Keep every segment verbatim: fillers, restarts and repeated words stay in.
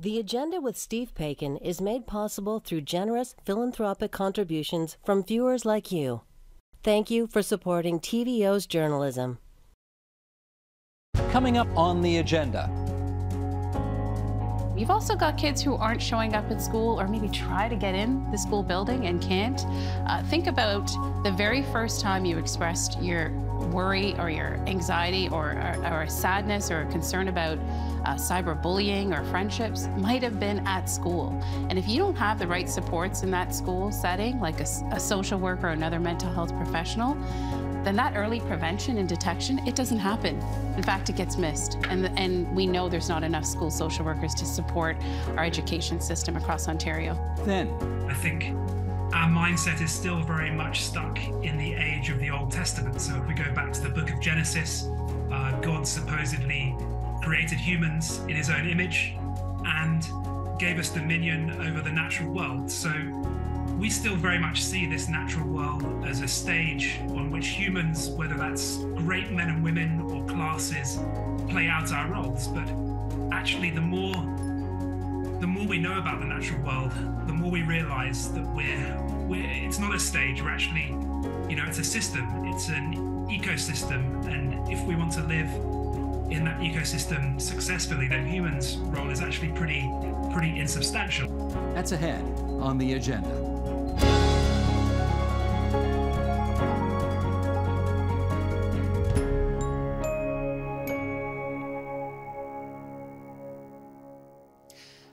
The Agenda with Steve Paikin is made possible through generous philanthropic contributions from viewers like you. Thank you for supporting T V O's journalism. Coming up on The Agenda. You've also got kids who aren't showing up at school or maybe try to get in the school building and can't. Uh, think about the very first time you expressed your worry or your anxiety or, or, or sadness or concern about uh, cyberbullying or friendships might have been at school. And if you don't have the right supports in that school setting, like a, a social worker or another mental health professional, then that early prevention and detection, it doesn't happen. In fact, it gets missed. And, and we know there's not enough school social workers to support our education system across Ontario. Then, I think our mindset is still very much stuck in the age of the Old Testament. So if we go back to the book of Genesis, uh, God supposedly created humans in his own image and gave us dominion over the natural world. So we still very much see this natural world as a stage on which humans, whether that's great men and women or classes, play out our roles. But actually, the more the more we know about the natural world, the more we realize that we're, we're it's not a stage. We're actually, you know, it's a system. It's an ecosystem. And if we want to live in that ecosystem successfully, then humans' role is actually pretty, pretty insubstantial. That's ahead on The Agenda.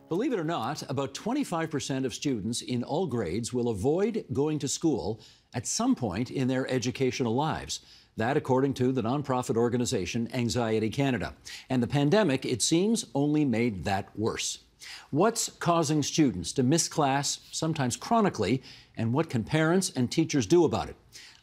Believe it or not, about twenty-five percent of students in all grades will avoid going to school at some point in their educational lives. That, according to the nonprofit organization Anxiety Canada. And the pandemic, it seems, only made that worse. What's causing students to miss class, sometimes chronically, and what can parents and teachers do about it?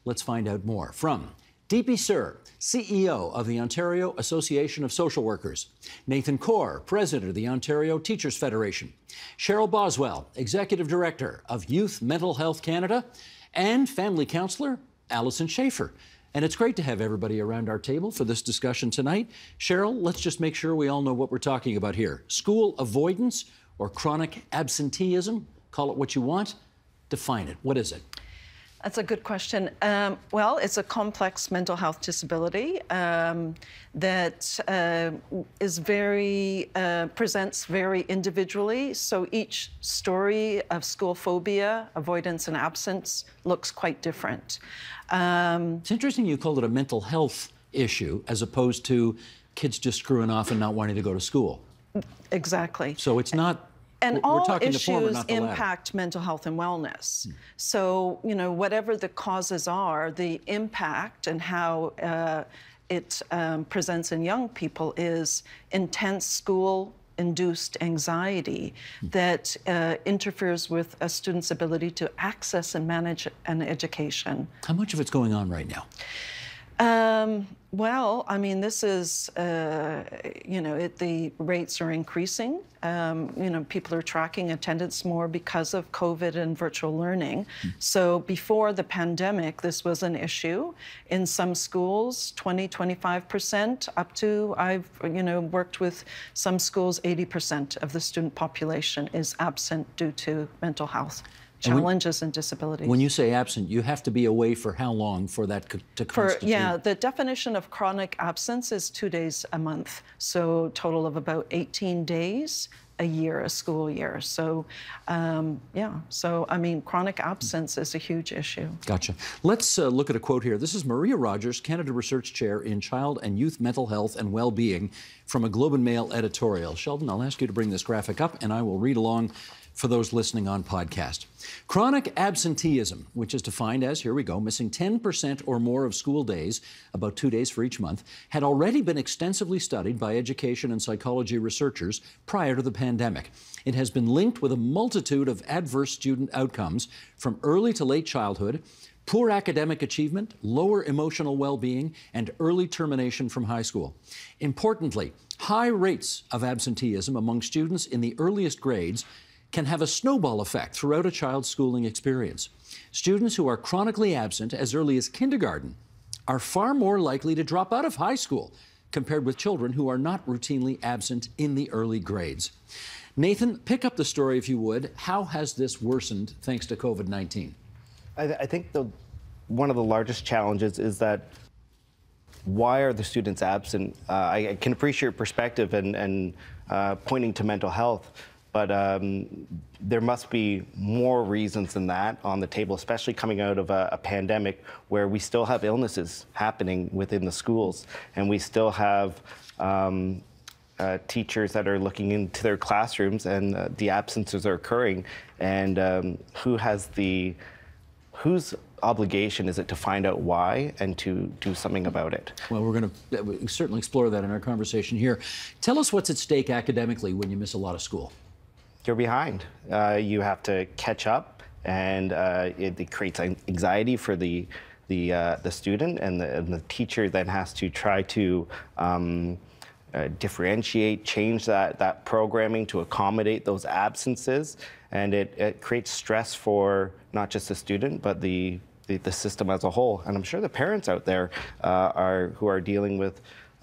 Let's find out more from Deepi Sir, C E O of the Ontario Association of Social Workers, Nathan Corr, President of the Ontario Teachers Federation, Cheryl Boswell, Executive Director of Youth Mental Health Canada, and Family Counselor Allison Schaefer. And it's great to have everybody around our table for this discussion tonight. Cheryl, let's just make sure we all know what we're talking about here. School avoidance or chronic absenteeism, call it what you want, define it. What is it? That's a good question. Um, well, it's a complex mental health disability um, that uh, is very, uh, presents very individually. So each story of school phobia, avoidance and absence looks quite different. Um, it's interesting you called it a mental health issue as opposed to kids just screwing off and not wanting to go to school. Exactly. So it's not... And all issues impact mental health and wellness. Hmm. So, you know, whatever the causes are, the impact and how uh, it um, presents in young people is intense school-induced anxiety hmm. that uh, interferes with a student's ability to access and manage an education. How much of it's going on right now? Um, well, I mean, this is, uh, you know, it, the rates are increasing. Um, you know, people are tracking attendance more because of COVID and virtual learning. Mm. So before the pandemic, this was an issue. In some schools, twenty, twenty-five percent, up to, I've, you know, worked with some schools, eighty percent of the student population is absent due to mental health challenges and, when, and disabilities. When you say absent, you have to be away for how long for that co to for, constitute? Yeah, the definition of chronic absence is two days a month, so a total of about eighteen days a year, a school year. So, um, yeah, so, I mean, chronic absence is a huge issue. Gotcha. Let's uh, look at a quote here. This is Maria Rogers, Canada Research Chair in Child and Youth Mental Health and Well-Being, from a Globe and Mail editorial. Sheldon, I'll ask you to bring this graphic up, and I will read along for those listening on podcast. Chronic absenteeism, which is defined as, here we go, missing ten percent or more of school days, about two days for each month, had already been extensively studied by education and psychology researchers prior to the pandemic. It has been linked with a multitude of adverse student outcomes from early to late childhood, poor academic achievement, lower emotional well-being, and early termination from high school. Importantly, high rates of absenteeism among students in the earliest grades can have a snowball effect throughout a child's schooling experience. Students who are chronically absent as early as kindergarten are far more likely to drop out of high school compared with children who are not routinely absent in the early grades. Nathan, pick up the story if you would. How has this worsened thanks to COVID nineteen? I, th I think the, one of the largest challenges is that why are the students absent? Uh, I, I can appreciate your perspective and, and uh, pointing to mental health, but um, there must be more reasons than that on the table, especially coming out of a, a pandemic where we still have illnesses happening within the schools, and we still have um, uh, teachers that are looking into their classrooms, and uh, the absences are occurring. And um, who has the, who's obligation is it to find out why and to do something about it? Well, we're going to certainly explore that in our conversation here. Tell us what's at stake academically when you miss a lot of school. You're behind. Uh, you have to catch up, and uh, it, it creates anxiety for the the, uh, the student, and the, and the teacher then has to try to um, uh, differentiate, change that, that programming to accommodate those absences, and it, it creates stress for not just the student, but the The, the system as a whole. And I'm sure the parents out there uh, are who are dealing with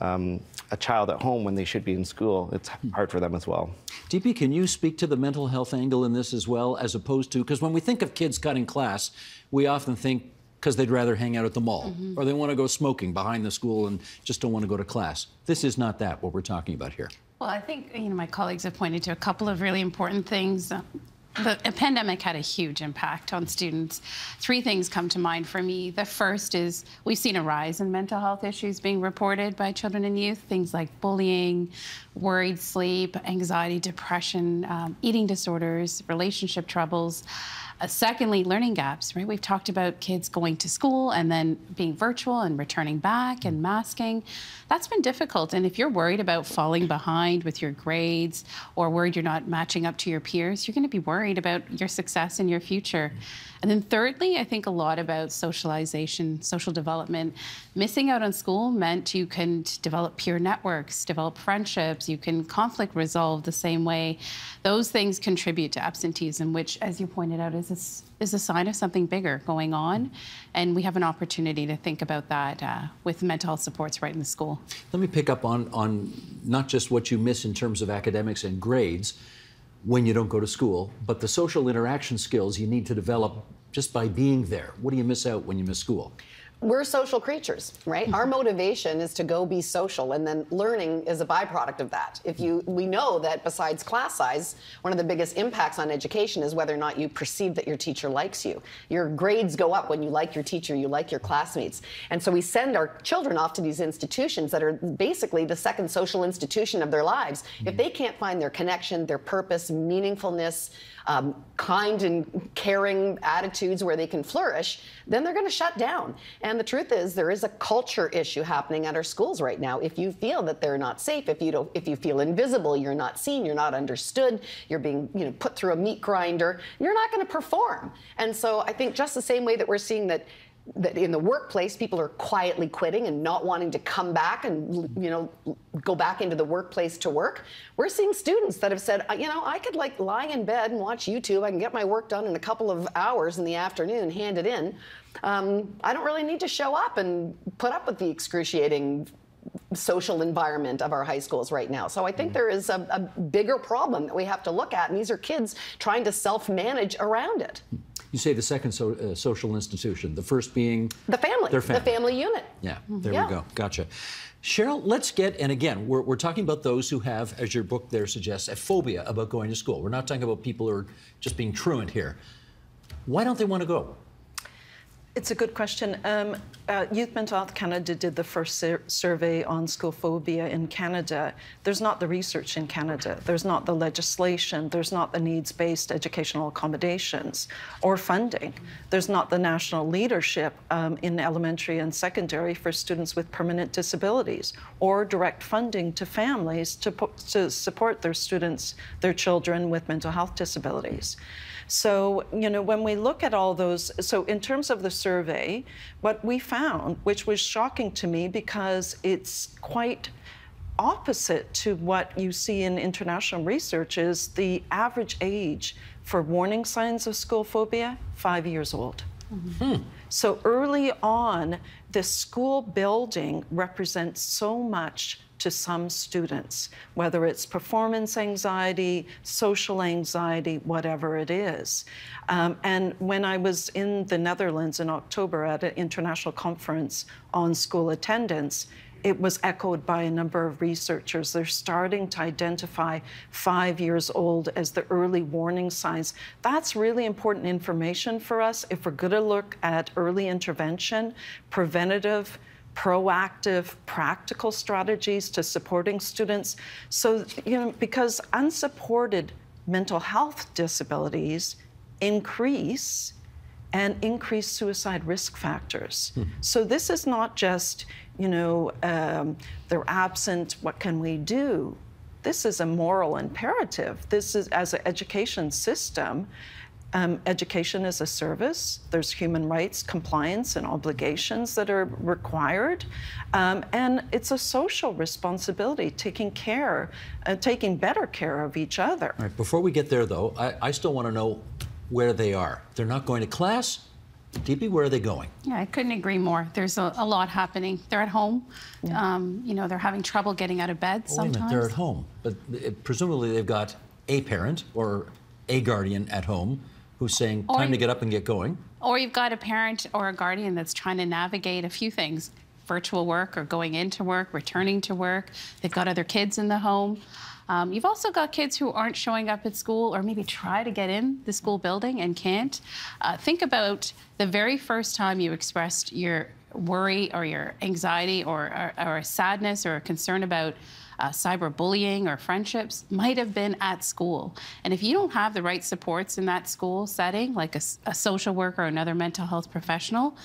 um, a child at home when they should be in school. It's hard for them as well. Deepi, can you speak to the mental health angle in this as well, as opposed to, because when we think of kids cutting class, we often think because they'd rather hang out at the mall, mm-hmm. or they want to go smoking behind the school and just don't want to go to class. This is not that, what we're talking about here. Well, I think, you know, my colleagues have pointed to a couple of really important things. The pandemic had a huge impact on students. Three things come to mind for me. The first is we've seen a rise in mental health issues being reported by children and youth, things like bullying, worried sleep, anxiety, depression, um, eating disorders, relationship troubles. Uh, secondly, learning gaps, right? We've talked about kids going to school and then being virtual and returning back and masking. That's been difficult. And if you're worried about falling behind with your grades or worried you're not matching up to your peers, you're going to be worried about your success and your future. And then thirdly, I think a lot about socialization, social development. Missing out on school meant you couldn't develop peer networks, develop friendships, you can conflict resolve the same way. Those things contribute to absenteeism, which, as you pointed out, is Is, is a sign of something bigger going on, and we have an opportunity to think about that uh, with mental health supports right in the school. Let me pick up on, on not just what you miss in terms of academics and grades when you don't go to school, but the social interaction skills you need to develop just by being there. What do you miss out when you miss school? We're social creatures, right? Our motivation is to go be social, and then learning is a byproduct of that. If you, we know that besides class size, one of the biggest impacts on education is whether or not you perceive that your teacher likes you. Your grades go up when you like your teacher, you like your classmates. And so we send our children off to these institutions that are basically the second social institution of their lives. If they can't find their connection, their purpose, meaningfulness, um, kind and caring attitudes where they can flourish, then they're going to shut down. And the truth is, there is a culture issue happening at our schools right now. If you feel that they're not safe, if you don't, if you feel invisible, you're not seen, you're not understood, you're being, you know, put through a meat grinder, you're not going to perform. And so I think just the same way that we're seeing that, that in the workplace, people are quietly quitting and not wanting to come back and, you know, go back into the workplace to work, we're seeing students that have said, you know, I could like lie in bed and watch YouTube. I can get my work done in a couple of hours in the afternoon, hand it in. Um, I don't really need to show up and put up with the excruciating social environment of our high schools right now. So I think there is a, a bigger problem that we have to look at, and these are kids trying to self-manage around it. You say the second so, uh, social institution, the first being? The family, their family. The family unit. Yeah, there yeah. we go, gotcha. Cheryl, let's get, and again, we're, we're talking about those who have, as your book there suggests, a phobia about going to school. We're not talking about people who are just being truant here. Why don't they want to go? It's a good question. Um, uh, Youth Mental Health Canada did the first sur survey on school phobia in Canada. There's not the research in Canada. There's not the legislation. There's not the needs-based educational accommodations or funding. There's not the national leadership um, in elementary and secondary for students with permanent disabilities, or direct funding to families to, to support their students, their children with mental health disabilities. So, you know, when we look at all those, so in terms of the survey, what we found, which was shocking to me because it's quite opposite to what you see in international research, is the average age for warning signs of school phobia, five years old. Mm-hmm. So early on, the school building represents so much to some students, whether it's performance anxiety, social anxiety, whatever it is. Um, and when I was in the Netherlands in October at an international conference on school attendance, it was echoed by a number of researchers. They're starting to identify five years old as the early warning signs. That's really important information for us if we're going to look at early intervention, preventative, proactive, practical strategies to supporting students. So, you know, because unsupported mental health disabilities increase and increase suicide risk factors. Hmm. So this is not just, you know, um, they're absent, what can we do? This is a moral imperative. This is, as an education system, um, education is a service. There's human rights, compliance, and obligations that are required. Um, and it's a social responsibility, taking care, uh, taking better care of each other. All right, before we get there, though, I, I still want to know where they are. They're not going to class. Deepi, where are they going? Yeah, I couldn't agree more. There's a, a lot happening. They're at home. Yeah. Um, you know, they're having trouble getting out of bed oh, sometimes. Wait a minute. They're at home. But it, presumably they've got a parent or a guardian at home who's saying, time or, to get up and get going. Or you've got a parent or a guardian that's trying to navigate a few things, virtual work or going into work, returning to work. They've got other kids in the home. Um, you've also got kids who aren't showing up at school or maybe try to get in the school building and can't. Uh, think about the very first time you expressed your worry or your anxiety or, or, or sadness or concern about uh, cyberbullying or friendships might have been at school. And if you don't have the right supports in that school setting, like a, a social worker or another mental health professional,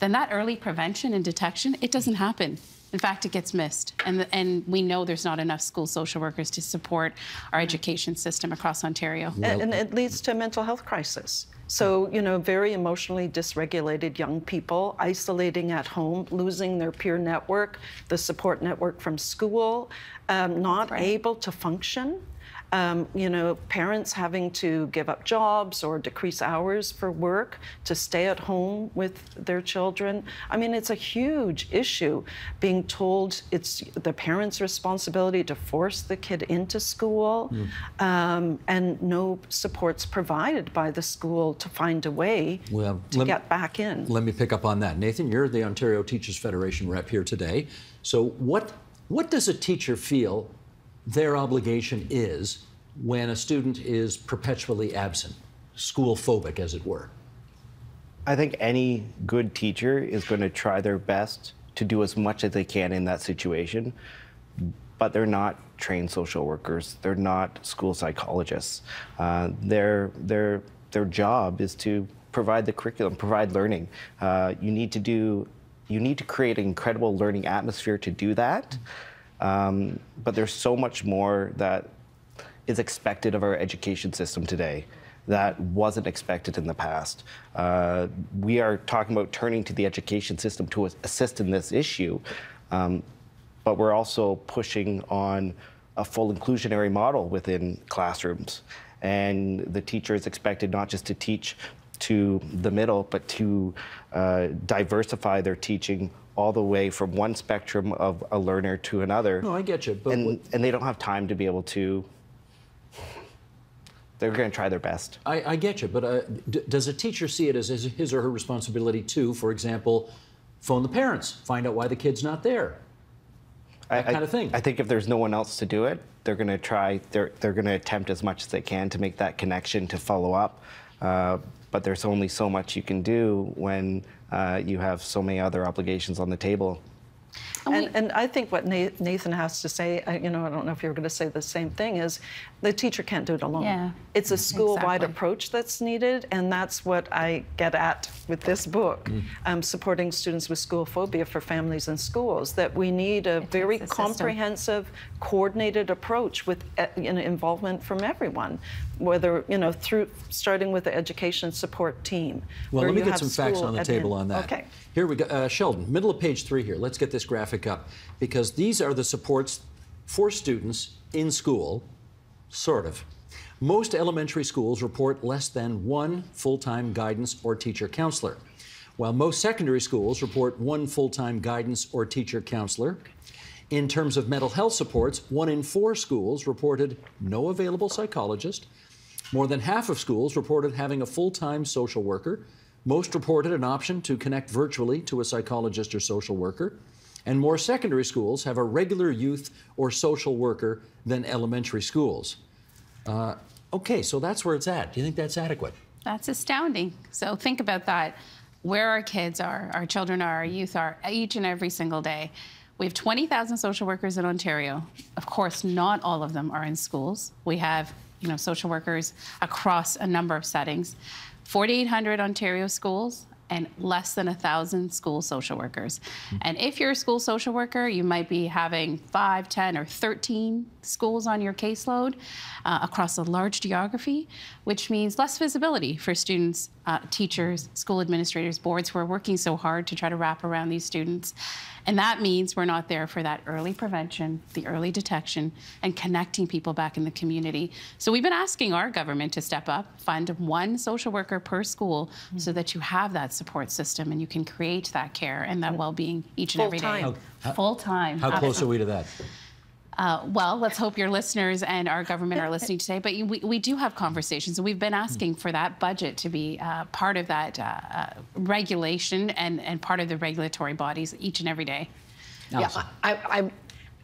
then that early prevention and detection, it doesn't happen. In fact, it gets missed, and, the, and we know there's not enough school social workers to support our education system across Ontario. And, and it leads to a mental health crisis. So, you know, very emotionally dysregulated young people, isolating at home, losing their peer network, the support network from school, um, not right. able to function. Um, you know, parents having to give up jobs or decrease hours for work to stay at home with their children. I mean, it's a huge issue, being told it's the parents' responsibility to force the kid into school, mm. um, and no supports provided by the school to find a way well, to get me, back in. Let me pick up on that. Nathan, you're the Ontario Teachers Federation rep here today. So what, what does a teacher feel their obligation is when a student is perpetually absent, school phobic, as it were? I think any good teacher is going to try their best to do as much as they can in that situation, but they're not trained social workers. They're not school psychologists. Uh, their, their, their job is to provide the curriculum, provide learning. Uh, you need to do, you need to create an incredible learning atmosphere to do that. Mm-hmm. Um, but there's so much more that is expected of our education system today that wasn't expected in the past. Uh, we are talking about turning to the education system to assist in this issue, um, but we're also pushing on a full inclusionary model within classrooms. And the teacher is expected not just to teach to the middle, but to uh, diversify their teaching all the way from one spectrum of a learner to another. No, I get you, but... And, and they don't have time to be able to... They're going to try their best. I, I get you, but uh, d does a teacher see it as his or her responsibility to, for example, phone the parents, find out why the kid's not there? That I, kind of thing. I think if there's no one else to do it, they're going to try, they're, they're going to attempt as much as they can to make that connection, to follow up. Uh, but there's only so much you can do when Uh, you have so many other obligations on the table. And, and I think what Nathan has to say, you know, I don't know if you're going to say the same thing, is the teacher can't do it alone. Yeah, it's a school-wide exactly. approach that's needed, and that's what I get at with this book, mm. um, supporting students with school phobia for families and schools, that we need a it very comprehensive, system. coordinated approach with you know, involvement from everyone, whether, you know, through starting with the education support team. Well, let me get some facts on the table on that. Okay. Here we go. Uh, Sheldon, middle of page three here. Let's get this graphic up, because these are the supports for students in school, sort of. Most elementary schools report less than one full-time guidance or teacher counselor, while most secondary schools report one full-time guidance or teacher counselor. In terms of mental health supports, one in four schools reported no available psychologist. More than half of schools reported having a full-time social worker. Most reported an option to connect virtually to a psychologist or social worker. And more secondary schools have a regular youth or social worker than elementary schools. Uh, okay, so that's where it's at. Do you think that's adequate? That's astounding. So think about that. Where our kids are, our children are, our youth are, each and every single day. We have twenty thousand social workers in Ontario. Of course, not all of them are in schools. We have, you know, social workers across a number of settings. forty-eight hundred Ontario schools and less than one thousand school social workers. And if you're a school social worker, you might be having five, ten, or thirteen schools on your caseload uh, across a large geography, which means less visibility for students, uh, teachers, school administrators, boards who are working so hard to try to wrap around these students. And that means we're not there for that early prevention, the early detection, and connecting people back in the community. So we've been asking our government to step up, fund one social worker per school, mm-hmm. so that you have that support system and you can create that care and that well-being each and every day. Full time. How close are we to that? Uh, well, let's hope your listeners and our government are listening today, but you, we, we do have conversations, and we've been asking for that budget to be uh, part of that uh, uh, regulation and, and part of the regulatory bodies each and every day. Allison. Yeah, I, I,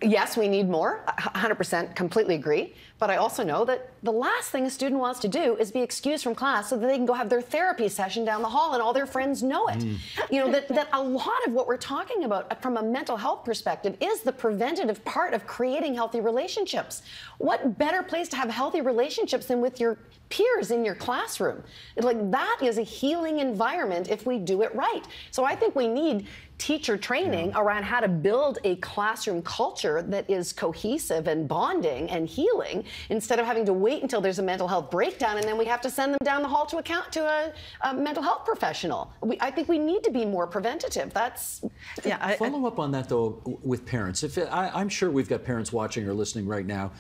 yes, we need more, one hundred percent, completely agree, but I also know that the last thing a student wants to do is be excused from class so that they can go have their therapy session down the hall and all their friends know it. Mm. You know, that, that a lot of what we're talking about from a mental health perspective is the preventative part of creating healthy relationships. What better place to have healthy relationships than with your peers in your classroom? Like, that is a healing environment if we do it right. So I think we need teacher training yeah. around how to build a classroom culture that is cohesive and bonding and healing, instead of having to wait until there's a mental health breakdown and then we have to send them down the hall to account to a, a mental health professional. We, I think we need to be more preventative. That's yeah. I, Follow I, up on that though with parents. If I, I'm sure we've got parents watching or listening right now,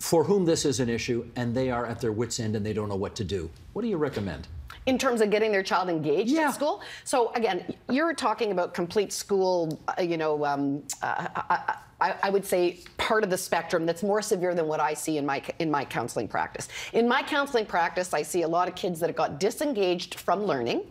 for whom this is an issue and they are at their wits' end and they don't know what to do. What do you recommend? In terms of getting their child engaged yeah. in school? So again, you're talking about complete school, uh, you know, um, uh, I, I, I would say part of the spectrum that's more severe than what I see in my, in my counseling practice. In my counseling practice, I see a lot of kids that have got disengaged from learning,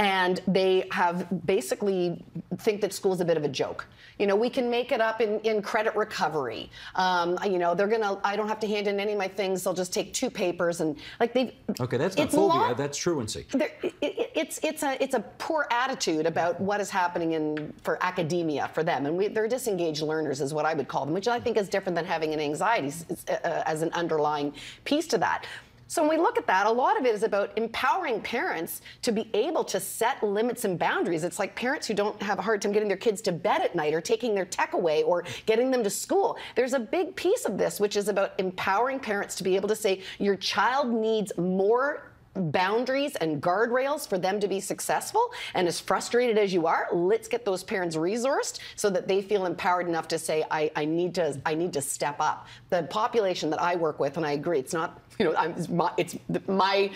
and they have basically think that school's a bit of a joke. You know, we can make it up in, in credit recovery. Um, you know, they're gonna, I don't have to hand in any of my things, they'll just take two papers and like they've... Okay, that's not phobia, that's truancy. There, it, it's it's a it's a poor attitude about what is happening in for academia for them, and we, they're disengaged learners is what I would call them, which I think is different than having an anxiety uh, as an underlying piece to that. So when we look at that, a lot of it is about empowering parents to be able to set limits and boundaries. It's like parents who don't have a hard time getting their kids to bed at night or taking their tech away or getting them to school. There's a big piece of this which is about empowering parents to be able to say your child needs more boundaries and guardrails for them to be successful, and as frustrated as you are, let's get those parents resourced so that they feel empowered enough to say, I, I need to I need to step up. The population that I work with, and I agree, it's not, you know, I'm, it's, my, it's my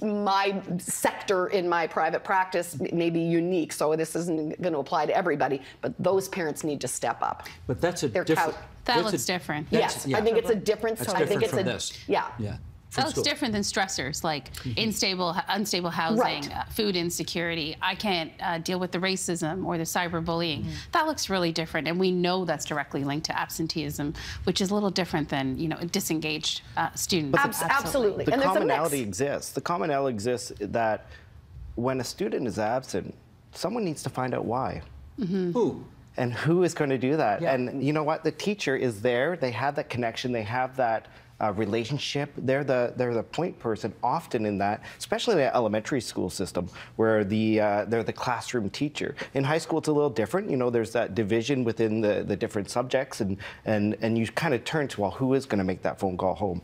my sector in my private practice may be unique, so this isn't going to apply to everybody, but those parents need to step up. But that's a different... That that's looks a, different. Yes, yeah. I think it's a different... That's different I think it's from a, this. Yeah. yeah. Oh, it's different than stressors like mm-hmm. unstable, unstable housing, right. uh, food insecurity. I can't uh, deal with the racism or the cyberbullying. Mm-hmm. That looks really different, and we know that's directly linked to absenteeism, which is a little different than, you know, disengaged uh, students. But the, absolutely, absolutely. The and commonality exists. The commonality exists that when a student is absent, someone needs to find out why. Mm-hmm. Who? And who is going to do that? Yeah. And you know what? The teacher is there. They have that connection. They have that. Uh, relationship. They're the they're the point person often in that, especially in the elementary school system where the uh, they're the classroom teacher. In high school, it's a little different. You know, there's that division within the the different subjects, and and and you kind of turn to, well, who is going to make that phone call home?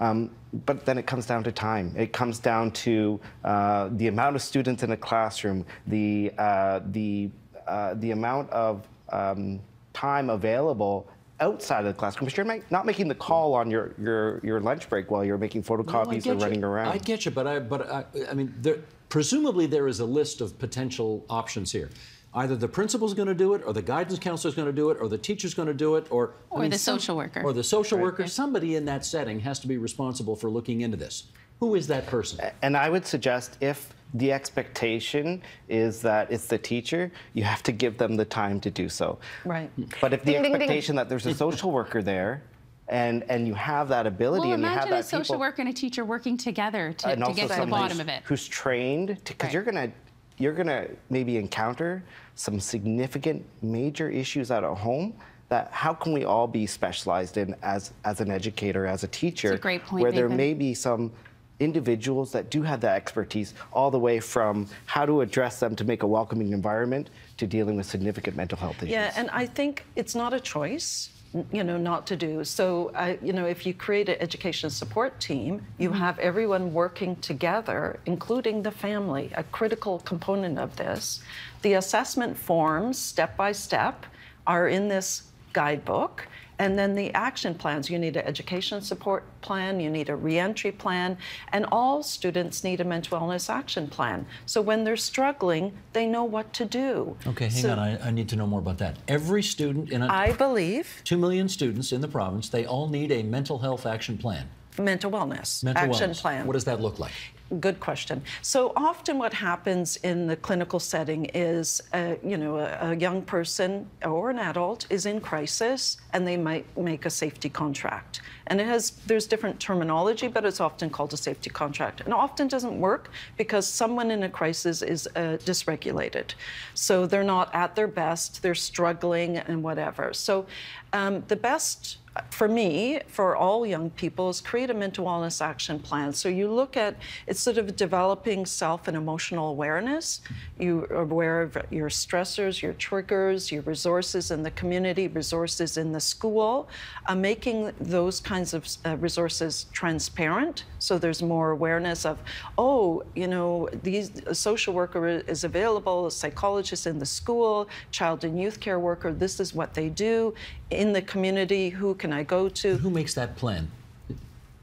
Um, but then it comes down to time. It comes down to uh, the amount of students in a classroom, the uh, the uh, the amount of um, time available outside of the classroom, because you're make, not making the call on your, your, your lunch break while you're making photocopies no, or running you. around. I get you, but I, but I, I mean, there, presumably there is a list of potential options here. Either the principal's going to do it, or the guidance counselor's going to do it, or the teacher's going to do it, or... Or I mean, the social worker. Or the social right. worker. Somebody in that setting has to be responsible for looking into this. Who is that person? And I would suggest if the expectation is that it's the teacher, you have to give them the time to do so. Right. But if the ding, expectation ding, ding. that there's a social worker there, and and you have that ability well, and you have that imagine a social people, worker and a teacher working together to, to get to the bottom of it. Who's trained, because right. you're going to you're going to maybe encounter some significant major issues out of home that how can we all be specialized in as, as an educator, as a teacher, that's a great point, where Nathan. there may be some individuals that do have that expertise all the way from how to address them to make a welcoming environment to dealing with significant mental health issues. Yeah, and I think it's not a choice, you know, not to do. So, I, you know, if you create an education support team, you have everyone working together, including the family, a critical component of this. The assessment forms, step by step, are in this guidebook. And then the action plans, you need an education support plan, you need a reentry plan, and all students need a mental wellness action plan. So when they're struggling, they know what to do. Okay, hang so, on, I, I need to know more about that. Every student in a- I believe- Two million students in the province, they all need a mental health action plan. Mental wellness mental action wellness. plan. What does that look like? Good question. So often what happens in the clinical setting is, uh, you know, a, a young person or an adult is in crisis and they might make a safety contract. And it has, there's different terminology, but it's often called a safety contract. And often doesn't work because someone in a crisis is uh, dysregulated. So they're not at their best, they're struggling and whatever. So um, the best for me, for all young people, is create a mental wellness action plan. So you look at, it's sort of developing self and emotional awareness. You are aware of your stressors, your triggers, your resources in the community, resources in the school, uh, making those kinds of uh, resources transparent. So there's more awareness of, oh, you know, these, a social worker is available, a psychologist in the school, child and youth care worker, this is what they do. In the community, who can I go to? Who makes that plan?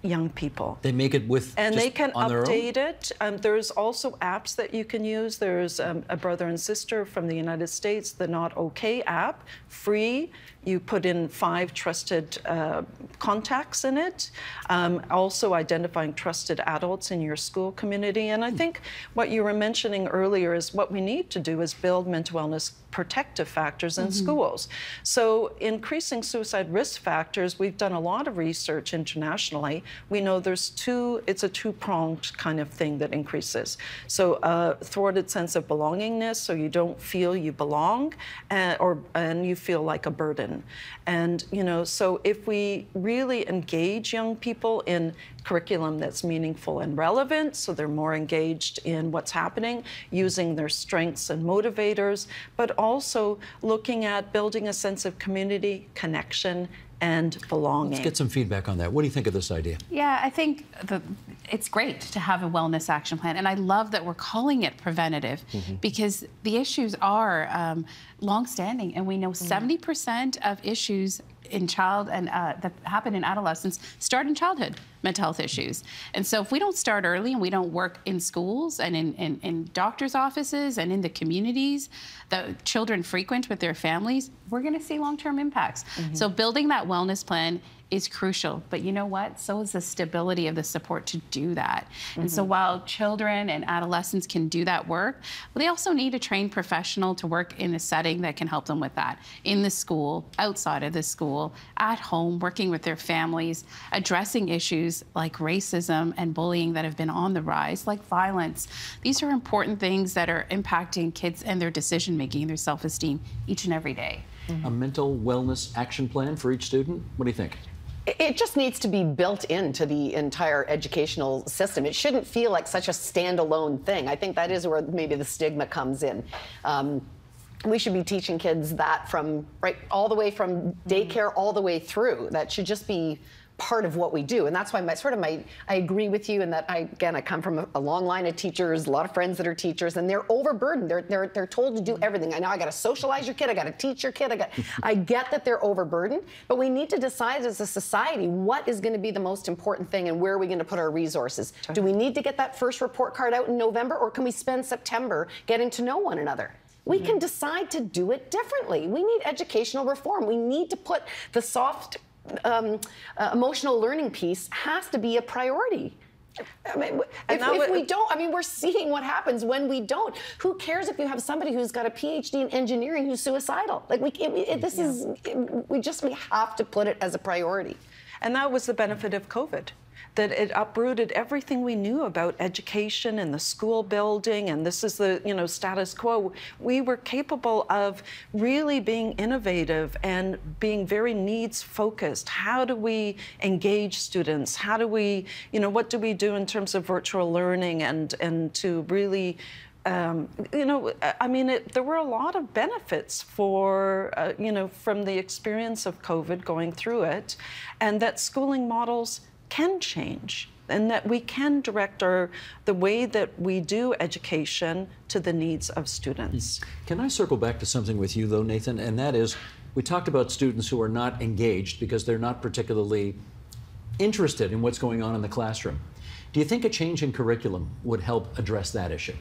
Young people. They make it with and just they can on update their own? it. Um, there's also apps that you can use. There's um, a brother and sister from the United States, the Not OK app, free. You put in five trusted uh, contacts in it. Um, also identifying trusted adults in your school community. And I think what you were mentioning earlier is what we need to do is build mental wellness protective factors in mm-hmm. schools. So increasing suicide risk factors, we've done a lot of research internationally. We know there's two, it's a two-pronged kind of thing that increases. So uh, thwarted sense of belongingness, so you don't feel you belong, and, or, and you feel like a burden. And, you know, so if we really engage young people in curriculum that's meaningful and relevant, so they're more engaged in what's happening, using their strengths and motivators, but also looking at building a sense of community, connection, and belonging. Let's get some feedback on that. What do you think of this idea? Yeah, I think the, it's great to have a wellness action plan. And I love that we're calling it preventative mm-hmm. because the issues are um, longstanding. And we know seventy percent mm-hmm. of issues in child and uh, that happen in adolescence start in childhood, mental health issues. And so if we don't start early and we don't work in schools and in, in, in doctors' offices and in the communities that children frequent with their families, we're gonna see long-term impacts. Mm-hmm. So building that wellness plan is crucial, but you know what? So is the stability of the support to do that. Mm-hmm. And so while children and adolescents can do that work, well, they also need a trained professional to work in a setting that can help them with that. In the school, outside of the school, at home, working with their families, addressing issues like racism and bullying that have been on the rise, like violence. These are important things that are impacting kids and their decision-making, their self-esteem each and every day. Mm-hmm. A mental wellness action plan for each student? What do you think? It just needs to be built into the entire educational system. It shouldn't feel like such a standalone thing. I think that is where maybe the stigma comes in. Um, we should be teaching kids that from right all the way from daycare all the way through. That should just be part of what we do, and that's why my sort of my I agree with you in that I again I come from a, a long line of teachers, a lot of friends that are teachers, and they're overburdened. They're they're they're told to do everything. I know I got to socialize your kid, I got to teach your kid. I got I get that they're overburdened, but we need to decide as a society what is going to be the most important thing and where are we going to put our resources. Do we need to get that first report card out in November, or can we spend September getting to know one another? We can decide to do it differently. We need educational reform. We need to put the soft um, uh, emotional learning piece has to be a priority. I mean, if, if would, we don't, I mean, we're seeing what happens when we don't. Who cares if you have somebody who's got a P H D in engineering who's suicidal? Like, we, it, it, this yeah. is, it, we just, we have to put it as a priority. And that was the benefit of COVID, that it uprooted everything we knew about education and the school building, and this is the, you know, status quo. We were capable of really being innovative and being very needs focused. How do we engage students? How do we, you know, what do we do in terms of virtual learning and, and to really Um, you know, I mean, it, there were a lot of benefits for, uh, you know, from the experience of COVID going through it, and that schooling models can change, and that we can direct our, the way that we do education to the needs of students. Can I circle back to something with you, though, Nathan? And that is, we talked about students who are not engaged because they're not particularly interested in what's going on in the classroom. Do you think a change in curriculum would help address that issue?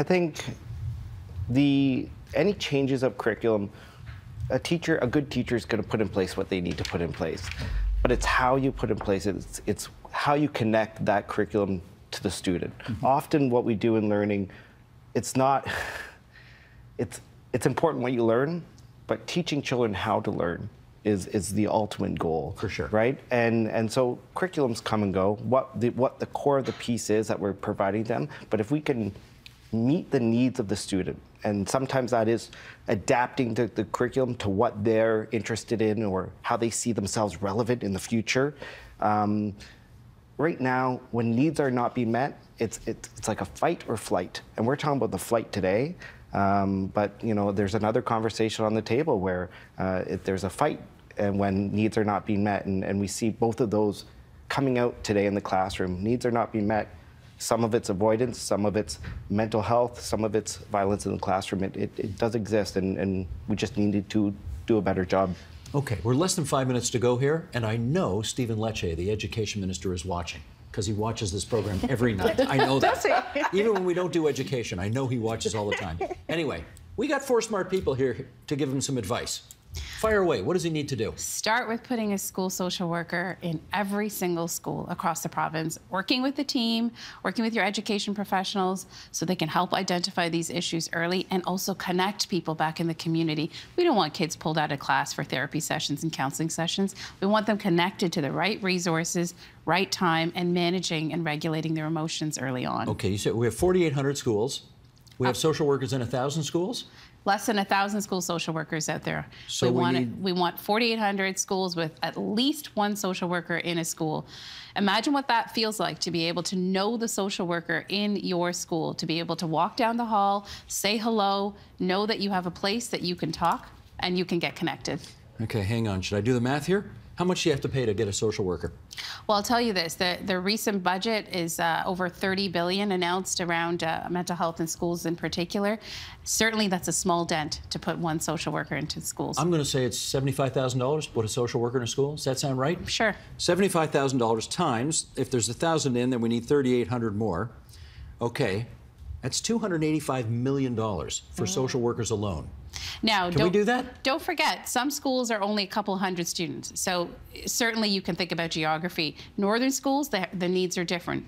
I think the any changes of curriculum, a teacher, a good teacher is going to put in place what they need to put in place, but it's how you put in place it. It's, it's how you connect that curriculum to the student. Mm-hmm. Often, what we do in learning, it's not. It's it's important what you learn, but teaching children how to learn is is the ultimate goal. For sure, right? And and so curriculums come and go. What the what the core of the piece is that we're providing them, but if we can meet the needs of the student. And sometimes that is adapting to the curriculum to what they're interested in or how they see themselves relevant in the future. Um, right now, when needs are not being met, it's, it's, it's like a fight or flight. And we're talking about the flight today, um, but you know, there's another conversation on the table where uh, it, there's a fight and when needs are not being met. And, and we see both of those coming out today in the classroom. Needs are not being met. Some of it's avoidance, some of it's mental health, some of it's violence in the classroom. It, it, it does exist, and, and we just needed to do a better job. Okay, we're less than five minutes to go here, and I know Stephen Lecce, the education minister, is watching, because he watches this program every night. I know that. Even when we don't do education, I know he watches all the time. Anyway, we got four smart people here to give him some advice. Fire away. What does he need to do? Start with putting a school social worker in every single school across the province, working with the team, working with your education professionals so they can help identify these issues early and also connect people back in the community. We don't want kids pulled out of class for therapy sessions and counseling sessions. We want them connected to the right resources, right time, and managing and regulating their emotions early on. Okay, you said we have forty-eight hundred schools. We have social workers in one thousand schools? Less than one thousand school social workers out there. So we, we, want, need... we want forty-eight hundred schools with at least one social worker in a school. Imagine what that feels like, to be able to know the social worker in your school, to be able to walk down the hall, say hello, know that you have a place that you can talk and you can get connected. Okay, hang on. Should I do the math here? How much do you have to pay to get a social worker? Well, I'll tell you this. The, the recent budget is uh, over thirty billion dollars announced around uh, mental health and schools in particular. Certainly, that's a small dent to put one social worker into schools. I'm going to say it's seventy-five thousand dollars to put a social worker in a school. Does that sound right? Sure. seventy-five thousand dollars times, if there's one thousand in, then we need thirty-eight hundred more. Okay. That's two hundred eighty-five million dollars for social workers alone. Now, can we do that? Don't forget, some schools are only a couple hundred students. So certainly you can think about geography. Northern schools, the, the needs are different.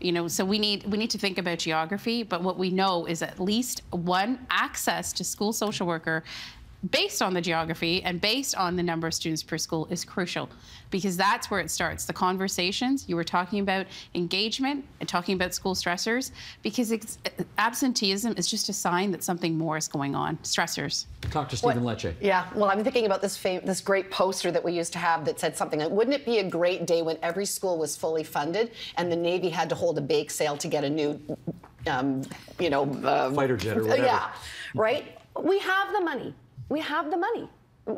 You know, so we need we need to think about geography. But what we know is at least one access to school social worker based on the geography and based on the number of students per school is crucial, because that's where it starts. The conversations, you were talking about engagement and talking about school stressors, because it's, absenteeism is just a sign that something more is going on. Stressors. Talk to Stephen Lecce. Yeah, well, I'm thinking about this fam this great poster that we used to have that said something like, wouldn't it be a great day when every school was fully funded and the Navy had to hold a bake sale to get a new, um, you know... Um, fighter jet or whatever. Yeah, right? We have the money. We have the money.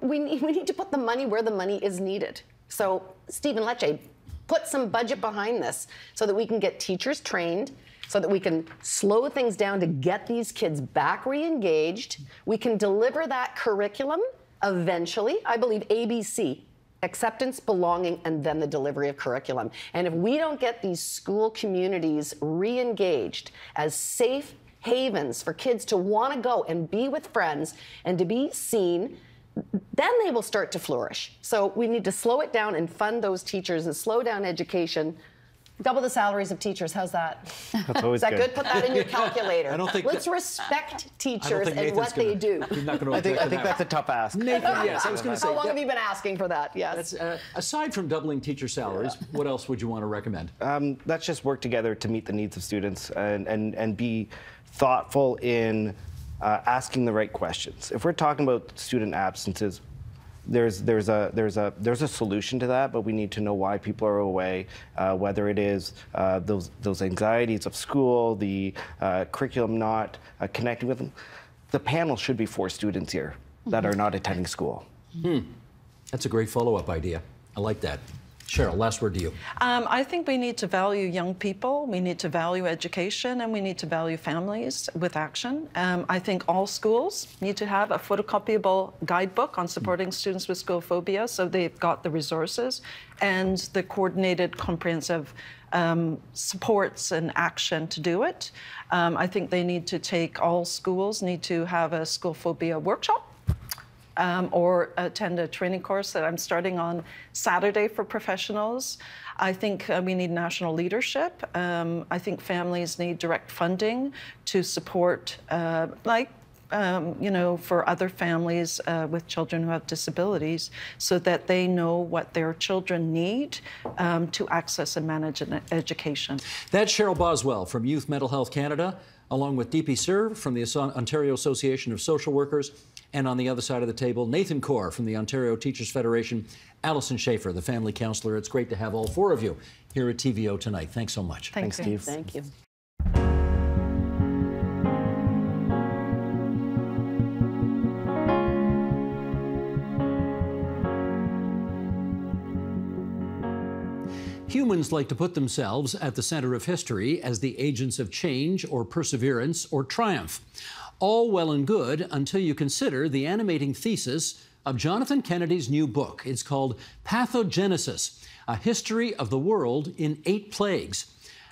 We need, we need to put the money where the money is needed. So, Stephen Lecce, put some budget behind this so that we can get teachers trained, so that we can slow things down to get these kids back re-engaged. We can deliver that curriculum eventually. I believe A B C, acceptance, belonging, and then the delivery of curriculum. And if we don't get these school communities re-engaged as safe, havens for kids to want to go and be with friends and to be seen, then they will start to flourish. So we need to slow it down and fund those teachers and slow down education. Double the salaries of teachers. How's that? That's always Is that good? good? Put that in your calculator. I don't think Let's that, respect teachers and what gonna, they do. Not gonna I think, I think that. that's a tough ask. Nathan, yes, I was going to say. How long have you been asking for that? Yes. Uh, aside from doubling teacher salaries, yeah. what else would you want to recommend? Um, let's just work together to meet the needs of students and and and be thoughtful in uh, asking the right questions. If we're talking about student absences, There's there's a there's a there's a solution to that, but we need to know why people are away. Uh, whether it is uh, those those anxieties of school, the uh, curriculum not uh, connecting with them. The panel should be for students here that are not attending school. Hmm. That's a great follow-up idea. I like that. Cheryl, last word to you. Um, I think we need to value young people, we need to value education, and we need to value families with action. Um, I think all schools need to have a photocopyable guidebook on supporting students with school phobia, so they've got the resources and the coordinated, comprehensive um, supports and action to do it. Um, I think they need to take, all schools need to have a school phobia workshop. Um, or attend a training course that I'm starting on Saturday for professionals. I think uh, we need national leadership. Um, I think families need direct funding to support, uh, like, um, you know, for other families uh, with children who have disabilities, so that they know what their children need um, to access and manage an education. That's Cheryl Boswell from Youth Mental Health Canada, along with Deepi Sir from the Ontario Association of Social Workers, and on the other side of the table, Nathan Corr from the Ontario Teachers Federation, Allison Schaefer, the family counselor. It's great to have all four of you here at T V O tonight. Thanks so much. Thank Thanks, you. Steve. Thank you. Humans like to put themselves at the center of history as the agents of change or perseverance or triumph. All well and good until you consider the animating thesis of Jonathan Kennedy's new book. It's called Pathogenesis: A History of the World in Eight Plagues.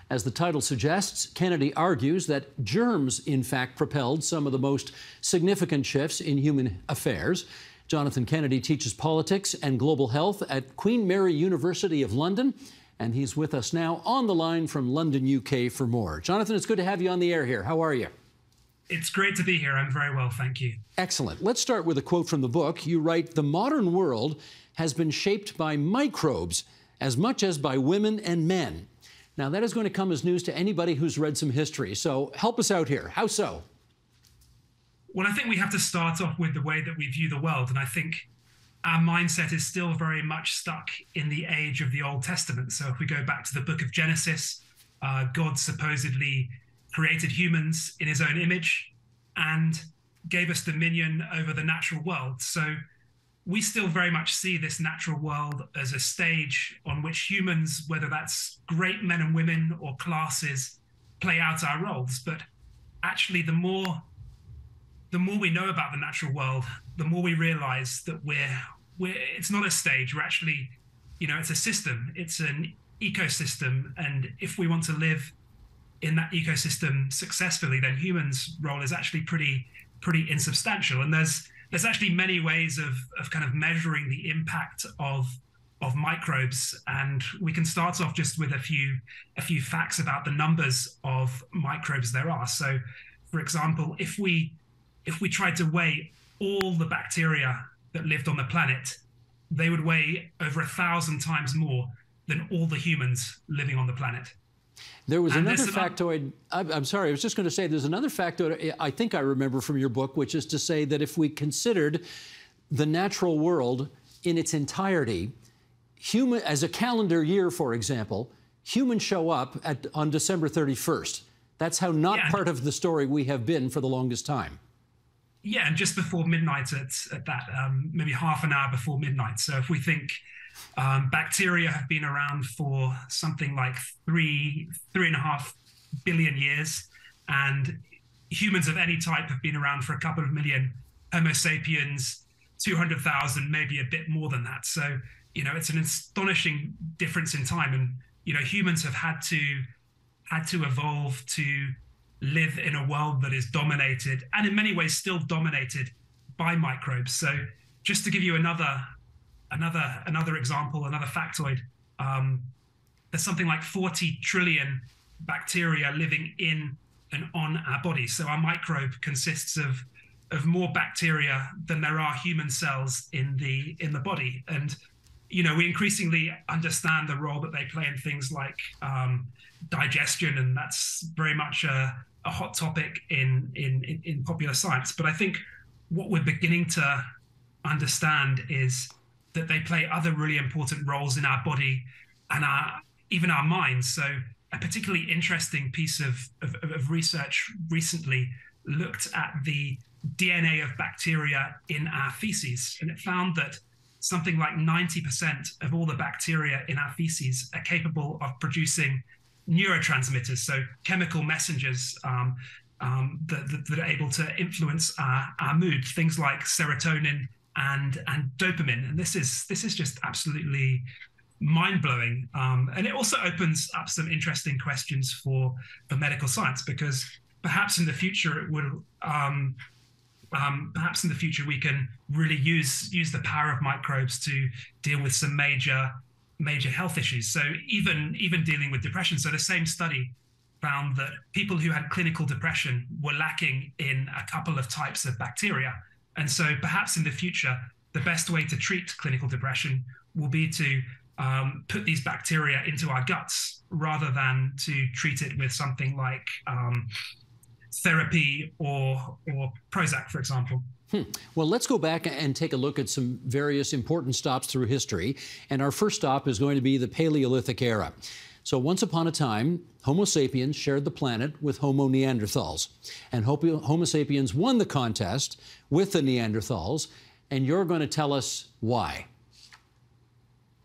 As the title suggests, Kennedy argues that germs, in fact, propelled some of the most significant shifts in human affairs. Jonathan Kennedy teaches politics and global health at Queen Mary University of London, and he's with us now on the line from London, U K, for more. Jonathan, it's good to have you on the air here. How are you? It's great to be here. I'm very well, thank you. Excellent. Let's start with a quote from the book. You write, "The modern world has been shaped by microbes as much as by women and men." Now, that is going to come as news to anybody who's read some history. So help us out here. How so? Well, I think we have to start off with the way that we view the world, and I think our mindset is still very much stuck in the age of the Old Testament. So if we go back to the book of Genesis, uh, God supposedly created humans in his own image and gave us dominion over the natural world. So we still very much see this natural world as a stage on which humans, whether that's great men and women or classes, play out our roles. But actually, the more the more we know about the natural world, the more we realize that we're, we're, it's not a stage, we're actually, you know, it's a system, it's an ecosystem. And if we want to live in that ecosystem successfully, then humans' role is actually pretty, pretty insubstantial. And there's, there's actually many ways of, of kind of measuring the impact of, of microbes. And we can start off just with a few, a few facts about the numbers of microbes there are. So for example, if we, if we tried to weigh all the bacteria that lived on the planet, they would weigh over a thousand times more than all the humans living on the planet. There was and another factoid, I'm, I'm sorry, I was just going to say there's another factoid I think I remember from your book, which is to say that if we considered the natural world in its entirety, human, as a calendar year, for example, humans show up at, on December thirty-first. That's how not yeah, part of the story we have been for the longest time. Yeah, and just before midnight at, at that, um, maybe half an hour before midnight. So if we think um, bacteria have been around for something like three, three and a half billion years, and humans of any type have been around for a couple of million, Homo sapiens, two hundred thousand, maybe a bit more than that. So, you know, it's an astonishing difference in time. And, you know, humans have had to, had to evolve to live in a world that is dominated, and in many ways still dominated, by microbes. So just to give you another another another example, another factoid, um, there's something like forty trillion bacteria living in and on our bodies. So our microbe consists of of more bacteria than there are human cells in the in the body. And you know, we increasingly understand the role that they play in things like um, digestion, and that's very much a, a hot topic in, in in popular science. But I think what we're beginning to understand is that they play other really important roles in our body and our even our minds. So a particularly interesting piece of, of, of research recently looked at the D N A of bacteria in our feces, and it found that something like ninety percent of all the bacteria in our feces are capable of producing neurotransmitters, so chemical messengers um, um, that, that, that are able to influence our, our mood, things like serotonin and and dopamine. And this is this is just absolutely mind-blowing. Um, and it also opens up some interesting questions for for medical science, because perhaps in the future it will. Um, Um, perhaps in the future we can really use use the power of microbes to deal with some major major health issues. So even even dealing with depression. So the same study found that people who had clinical depression were lacking in a couple of types of bacteria. And so perhaps in the future, the best way to treat clinical depression will be to um, put these bacteria into our guts rather than to treat it with something like um, therapy or or Prozac, for example. Hmm. Well, let's go back and take a look at some various important stops through history. And our first stop is going to be the Paleolithic era. So once upon a time, Homo sapiens shared the planet with Homo Neanderthals. And Homo sapiens won the contest with the Neanderthals. And you're going to tell us why.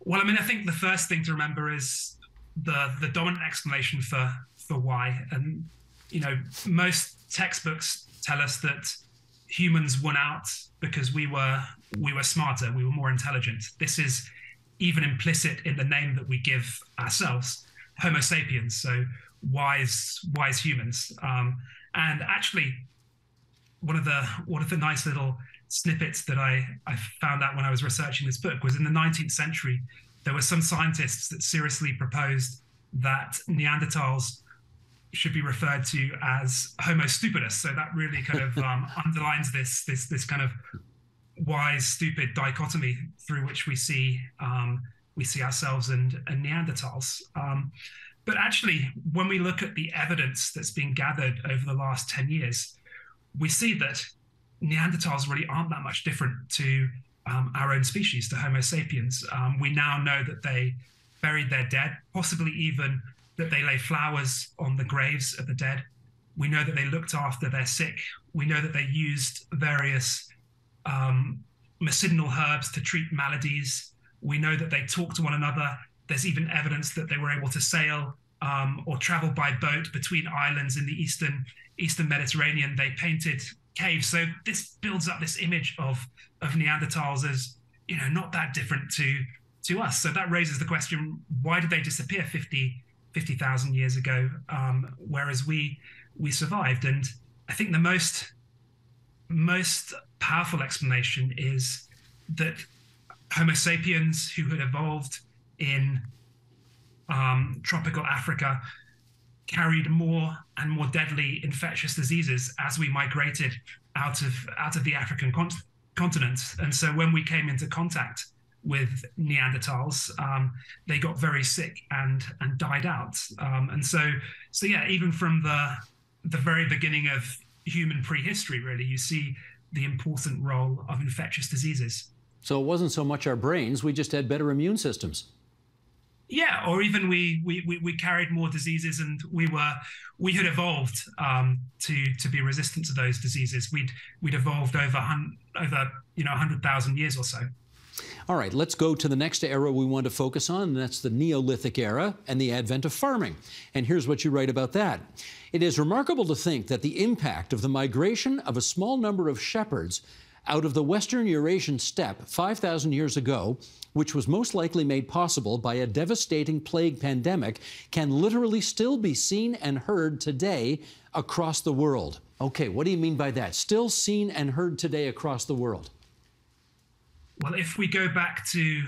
Well, I mean, I think the first thing to remember is the, the dominant explanation for, for why. And you know, most textbooks tell us that humans won out because we were we were smarter, we were more intelligent. This is even implicit in the name that we give ourselves, Homo sapiens, so wise wise humans. Um, and actually, one of the one of the nice little snippets that I I found out when I was researching this book was in the nineteenth century, there were some scientists that seriously proposed that Neanderthals should be referred to as Homo stupidus. So that really kind of um, underlines this, this this kind of wise, stupid dichotomy through which we see um, we see ourselves and, and Neanderthals. Um, but actually, when we look at the evidence that's been gathered over the last ten years, we see that Neanderthals really aren't that much different to um, our own species, to Homo sapiens. Um, we now know that they buried their dead, possibly even that they lay flowers on the graves of the dead. We know that they looked after their sick. We know that they used various um, medicinal herbs to treat maladies. We know that they talked to one another. There's even evidence that they were able to sail um, or travel by boat between islands in the eastern eastern Mediterranean. They painted caves. So this builds up this image of, of Neanderthals as, you know, not that different to, to us. So that raises the question, why did they disappear fifty fifty thousand years ago, um, whereas we we survived? And I think the most most powerful explanation is that Homo sapiens, who had evolved in um, tropical Africa, carried more and more deadly infectious diseases as we migrated out of out of the African cont continent. And so when we came into contact with Neanderthals, um, they got very sick and and died out. Um, and so, so yeah, even from the the very beginning of human prehistory, really, you see the important role of infectious diseases. So it wasn't so much our brains; we just had better immune systems. Yeah, or even we we we, we carried more diseases, and we were we had evolved um, to to be resistant to those diseases. We'd we'd evolved over over you know one hundred thousand years or so. All right, let's go to the next era we want to focus on, and that's the Neolithic era and the advent of farming. And here's what you write about that. It is remarkable to think that the impact of the migration of a small number of shepherds out of the Western Eurasian steppe five thousand years ago, which was most likely made possible by a devastating plague pandemic, can literally still be seen and heard today across the world. Okay, what do you mean by that? Still seen and heard today across the world? Well, if we go back to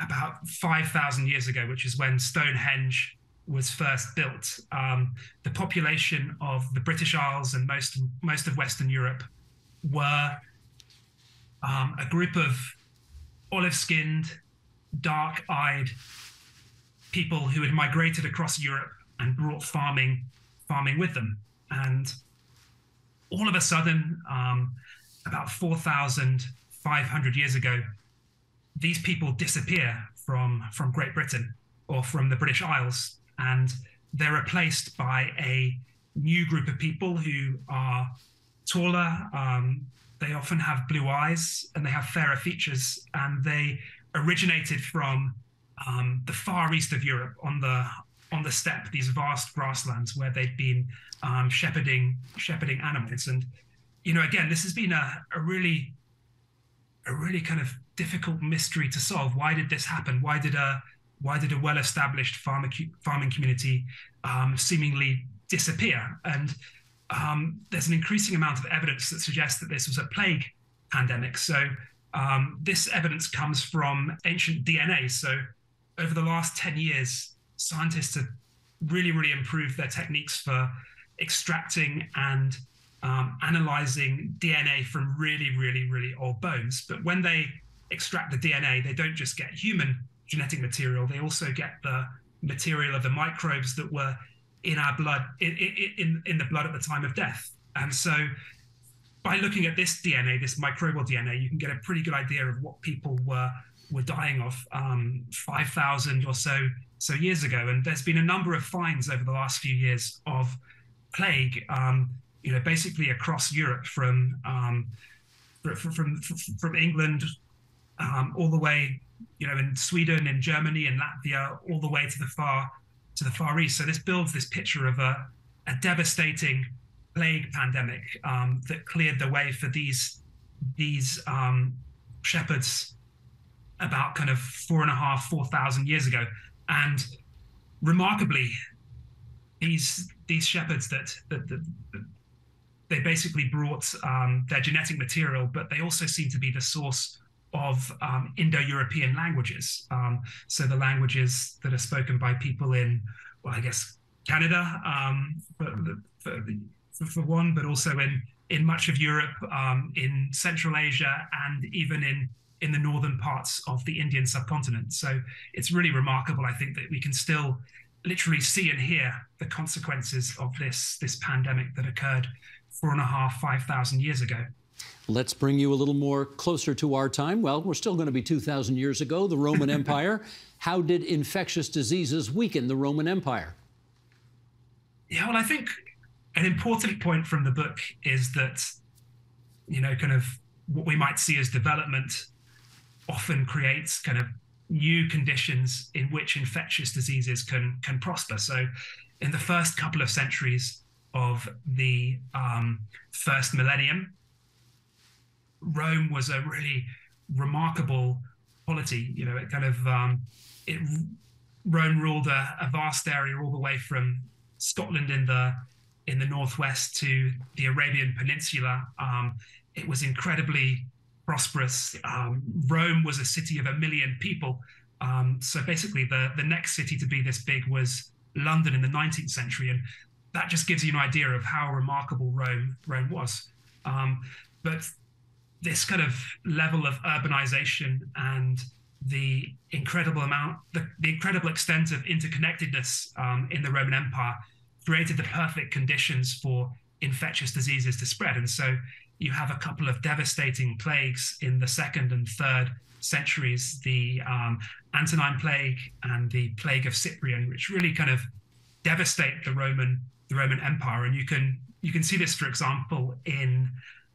about five thousand years ago, which is when Stonehenge was first built, um, the population of the British Isles and most, most of Western Europe were um, a group of olive-skinned, dark-eyed people who had migrated across Europe and brought farming, farming with them. And all of a sudden, um, about four thousand five hundred years ago, these people disappear from, from Great Britain or from the British Isles, and they're replaced by a new group of people who are taller, um, they often have blue eyes, and they have fairer features, and they originated from um, the far east of Europe on the on the steppe, these vast grasslands where they'd been um, shepherding shepherding animals. And you know, again, this has been a, a really a really kind of difficult mystery to solve. Why did this happen? Why did a why did a well-established farming community um, seemingly disappear? And um, there's an increasing amount of evidence that suggests that this was a plague pandemic. So um, this evidence comes from ancient D N A. So over the last ten years, scientists have really, really improved their techniques for extracting and um, analyzing D N A from really, really, really old bones. But when they extract the D N A, they don't just get human genetic material, they also get the material of the microbes that were in our blood, in, in, in the blood at the time of death. And so by looking at this D N A, this microbial D N A, you can get a pretty good idea of what people were, were dying of um, five thousand or so, so years ago. And there's been a number of finds over the last few years of plague, um, you know, basically across Europe from, um, from, from, from England um, all the way, you know, in Sweden, in Germany, in Latvia, all the way to the far to the far east. So this builds this picture of a, a devastating plague pandemic um, that cleared the way for these these um, shepherds about kind of four and a half, four thousand years ago. And remarkably, these these shepherds that that, that, that they basically brought um, their genetic material, but they also seem to be the source of um, Indo-European languages. Um, so the languages that are spoken by people in, well, I guess, Canada, um, for, for, for one, but also in, in much of Europe, um, in Central Asia, and even in, in the northern parts of the Indian subcontinent. So it's really remarkable, I think, that we can still literally see and hear the consequences of this, this pandemic that occurred four and a half, five thousand years ago. Let's bring you a little more closer to our time. Well, we're still going to be two thousand years ago, the Roman Empire. How did infectious diseases weaken the Roman Empire? Yeah, well, I think an important point from the book is that, you know, kind of what we might see as development often creates kind of new conditions in which infectious diseases can, can prosper. So in the first couple of centuries of the um, first millennium, Rome was a really remarkable polity. You know, it kind of um, it Rome ruled a, a vast area all the way from Scotland in the in the northwest to the Arabian Peninsula. Um, it was incredibly prosperous. Um, Rome was a city of a million people. Um, so basically, the the next city to be this big was London in the nineteenth century, and that just gives you an idea of how remarkable Rome Rome was. Um, but this kind of level of urbanization and the incredible amount, the, the incredible extent of interconnectedness um, in the Roman Empire created the perfect conditions for infectious diseases to spread. And so you have a couple of devastating plagues in the second and third centuries, the um, Antonine Plague and the Plague of Cyprian, which really kind of devastate the Roman, the Roman Empire. And you can, you can see this, for example, in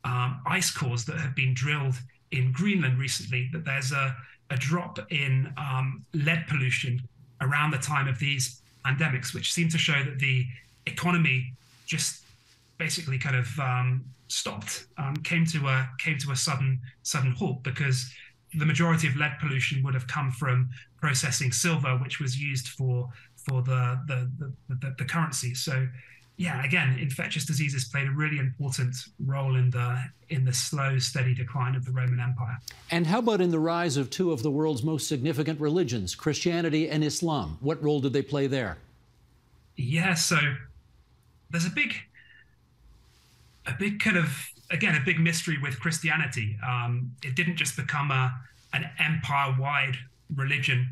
Um, ice cores that have been drilled in Greenland recently, that there's a, a drop in um, lead pollution around the time of these pandemics, which seem to show that the economy just basically kind of um, stopped, um, came to a came to a sudden sudden halt, because the majority of lead pollution would have come from processing silver, which was used for for the the the, the, the currency. So, yeah, again, infectious diseases played a really important role in the in the slow, steady decline of the Roman Empire. And how about in the rise of two of the world's most significant religions, Christianity and Islam? What role did they play there? Yeah, so there's a big, a big kind of, again, a big mystery with Christianity. Um, it didn't just become a an empire-wide religion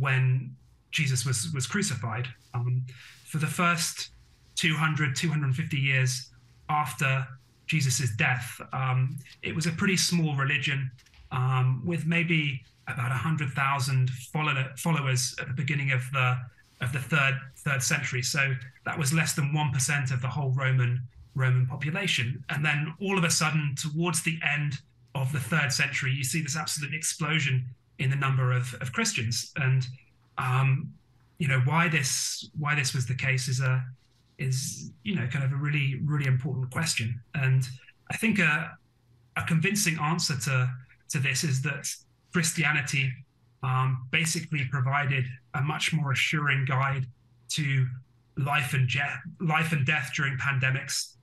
when Jesus was was crucified. Um, for the first two hundred, two hundred fifty years after Jesus's death, um, it was a pretty small religion, um, with maybe about one hundred thousand follow- followers at the beginning of the of the third third century. So that was less than one percent of the whole Roman Roman population. And then all of a sudden, towards the end of the third century, you see this absolute explosion in the number of, of Christians. And um, you know, why this why this was the case is a is you know kind of a really really important question. And I think a, a convincing answer to to this is that Christianity um, basically provided a much more assuring guide to life and je- life and death during pandemics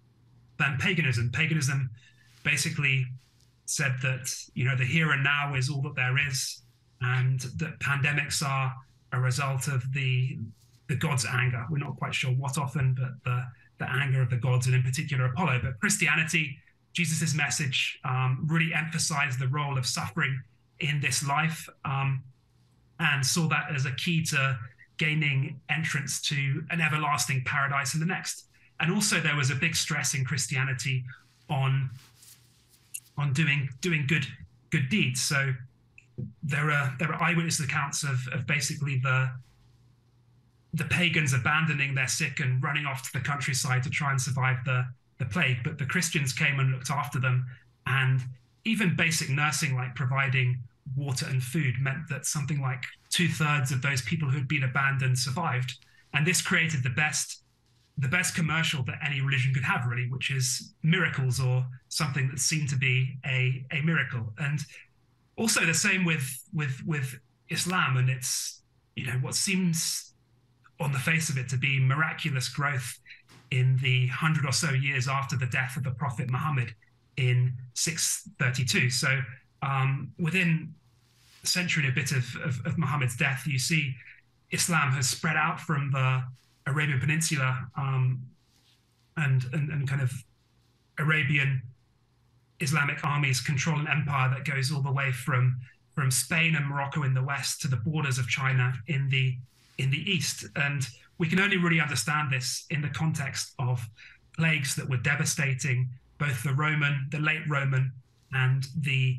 than paganism. Paganism basically said that, you know, the here and now is all that there is, and that pandemics are a result of the the gods' anger. We're not quite sure what often, but the, the anger of the gods, and in particular Apollo. But Christianity, Jesus's message, um, really emphasized the role of suffering in this life, um, and saw that as a key to gaining entrance to an everlasting paradise in the next. And also there was a big stress in Christianity on on doing doing good good deeds. So there are there are eyewitness accounts of, of basically the the pagans abandoning their sick and running off to the countryside to try and survive the, the plague. But the Christians came and looked after them, and even basic nursing, like providing water and food, meant that something like two-thirds of those people who'd been abandoned survived. And this created the best the best commercial that any religion could have, really, which is miracles, or something that seemed to be a, a miracle. And also the same with, with, with Islam and its, you know, what seems on the face of it to be miraculous growth in the hundred or so years after the death of the Prophet Muhammad in six thirty-two. So um, within a century and a bit of, of, of Muhammad's death, you see Islam has spread out from the Arabian Peninsula um, and, and and kind of Arabian Islamic armies control an empire that goes all the way from from Spain and Morocco in the west to the borders of China in the in the east. And we can only really understand this in the context of plagues that were devastating both the Roman, the late Roman, and the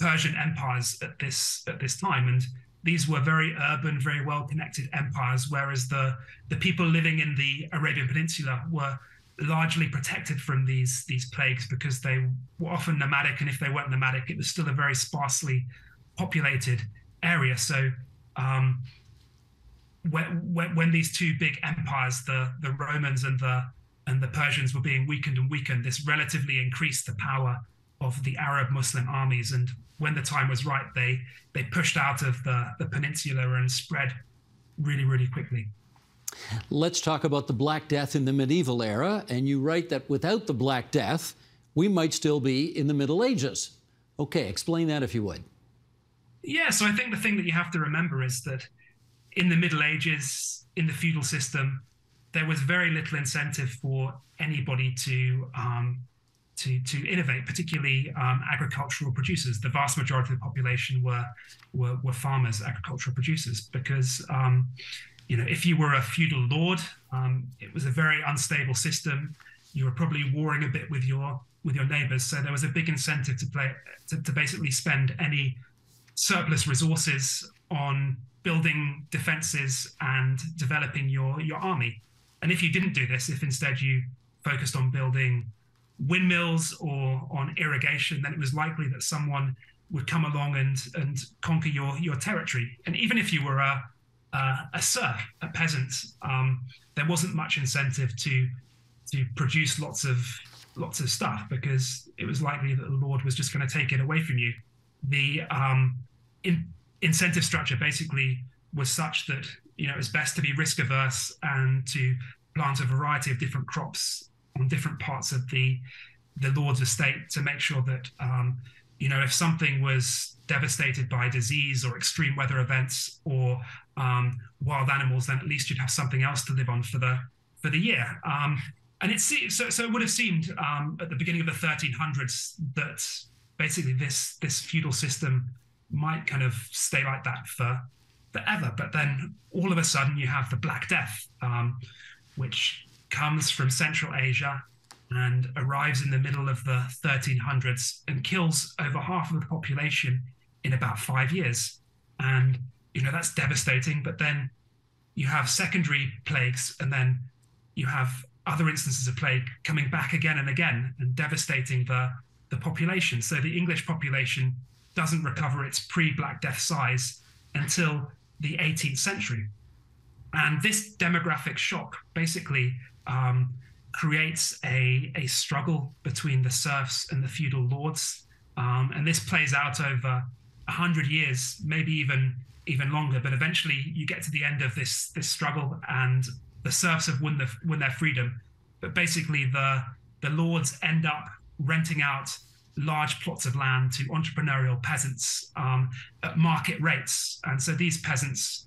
Persian empires at this at this time. And these were very urban, very well-connected empires, whereas the, the people living in the Arabian Peninsula were largely protected from these, these plagues because they were often nomadic, and if they weren't nomadic, it was still a very sparsely populated area. So um, when, when, when these two big empires, the, the Romans and the, and the Persians, were being weakened and weakened, this relatively increased the power of the Arab Muslim armies. And when the time was right, they they pushed out of the, the peninsula and spread really, really quickly. Let's talk about the Black Death in the medieval era. And you write that without the Black Death, we might still be in the Middle Ages. Okay, explain that if you would. Yeah, so I think the thing that you have to remember is that in the Middle Ages, in the feudal system, there was very little incentive for anybody to um, To, to innovate, particularly um, agricultural producers. The vast majority of the population were were, were farmers, agricultural producers, because um, you know, if you were a feudal lord, um, it was a very unstable system. You were probably warring a bit with your with your neighbours, so there was a big incentive to play to, to basically spend any surplus resources on building defences and developing your your army. And if you didn't do this, if instead you focused on building windmills or on irrigation, then it was likely that someone would come along and and conquer your your territory. And even if you were a a, a serf, a peasant, um, there wasn't much incentive to to produce lots of lots of stuff, because it was likely that the Lord was just going to take it away from you. The um, in, incentive structure basically was such that, you know, it's best to be risk averse and to plant a variety of different crops on different parts of the the Lord's estate to make sure that, um, you know, if something was devastated by disease or extreme weather events or um, wild animals, then at least you'd have something else to live on for the for the year. Um, and it se- so so it would have seemed um, at the beginning of the thirteen hundreds that basically this this feudal system might kind of stay like that for forever. But then all of a sudden you have the Black Death, um, which comes from Central Asia and arrives in the middle of the thirteen hundreds and kills over half of the population in about five years. And, you know, that's devastating. But then you have secondary plagues, and then you have other instances of plague coming back again and again and devastating the, the population. So the English population doesn't recover its pre-Black Death size until the eighteenth century. And this demographic shock basically um, creates a, a struggle between the serfs and the feudal lords. Um, and this plays out over one hundred years, maybe even, even longer. But eventually you get to the end of this, this struggle, and the serfs have won, the, won their freedom. But basically the, the lords end up renting out large plots of land to entrepreneurial peasants um, at market rates. And so these peasants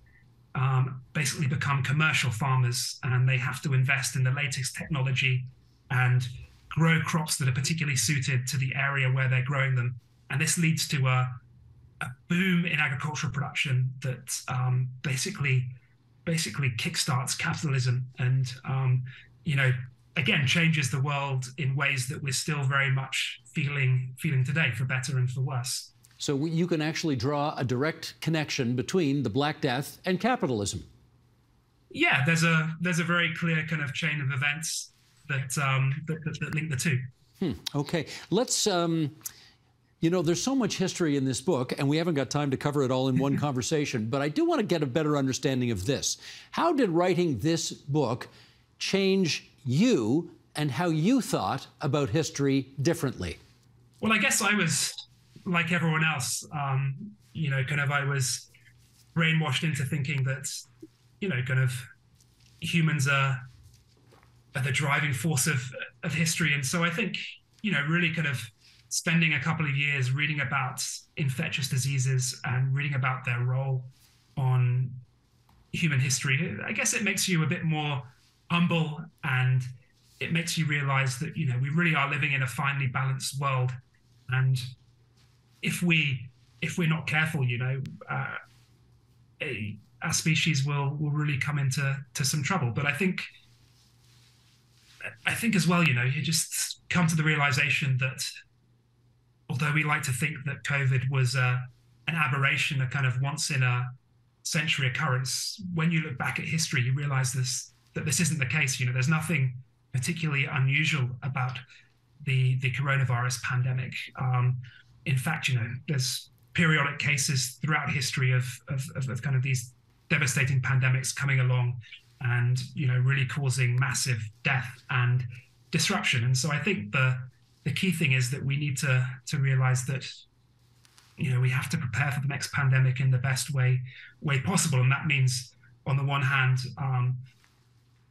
Um, basically become commercial farmers, and they have to invest in the latest technology and grow crops that are particularly suited to the area where they're growing them. And this leads to a, a boom in agricultural production that um, basically basically kickstarts capitalism and, um, you know, again, changes the world in ways that we're still very much feeling feeling today, for better and for worse. So you can actually draw a direct connection between the Black Death and capitalism. Yeah, there's a there's a very clear kind of chain of events that um, that, that, that link the two. Hmm, okay, let's. Um, you know, there's so much history in this book, and we haven't got time to cover it all in one conversation. But I do want to get a better understanding of this. How did writing this book change you and how you thought about history differently? Well, I guess I was, like everyone else, um, you know, kind of I was brainwashed into thinking that, you know, kind of humans are, are the driving force of, of history. And so I think, you know, really kind of spending a couple of years reading about infectious diseases and reading about their role on human history, I guess it makes you a bit more humble, and it makes you realize that, you know, we really are living in a finely balanced world. And if we if we're not careful, you know, uh, a, our species will will really come into to some trouble. But I think I think as well, you know, you just come to the realization that although we like to think that COVID was uh, an aberration, a kind of once in a century occurrence, when you look back at history, you realize this that this isn't the case. You know, there's nothing particularly unusual about the the coronavirus pandemic. Um, In fact, you know, there's periodic cases throughout history of, of, of, of kind of these devastating pandemics coming along and, you know, really causing massive death and disruption. And so I think the the key thing is that we need to, to realize that, you know, we have to prepare for the next pandemic in the best way, way possible. And that means, on the one hand, um,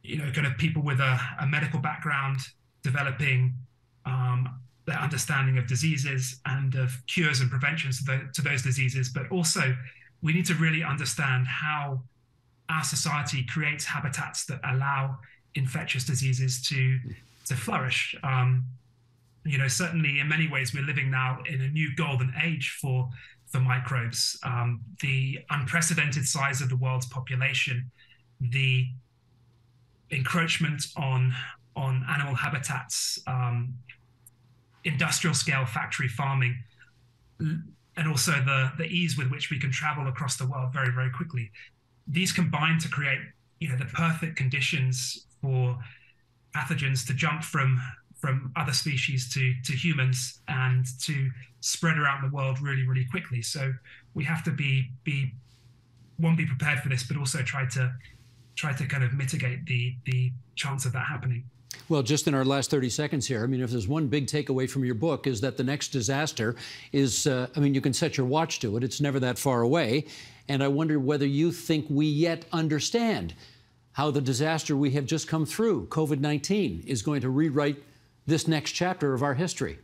you know, kind of people with a, a medical background developing um their understanding of diseases and of cures and preventions to, the, to those diseases. But also we need to really understand how our society creates habitats that allow infectious diseases to, to flourish. Um, you know, certainly in many ways we're living now in a new golden age for, for microbes. Um, the unprecedented size of the world's population, the encroachment on, on animal habitats, um, industrial scale factory farming, and also the, the ease with which we can travel across the world very, very quickly. These combine to create, you know, the perfect conditions for pathogens to jump from, from other species to, to humans and to spread around the world really, really quickly. So we have to be, be one, be prepared for this, but also try to, try to kind of mitigate the, the chance of that happening. Well, just in our last thirty seconds here, I mean, if there's one big takeaway from your book is that the next disaster is, uh, I mean, you can set your watch to it. It's never that far away. And I wonder whether you think we yet understand how the disaster we have just come through, COVID nineteen, is going to rewrite this next chapter of our history.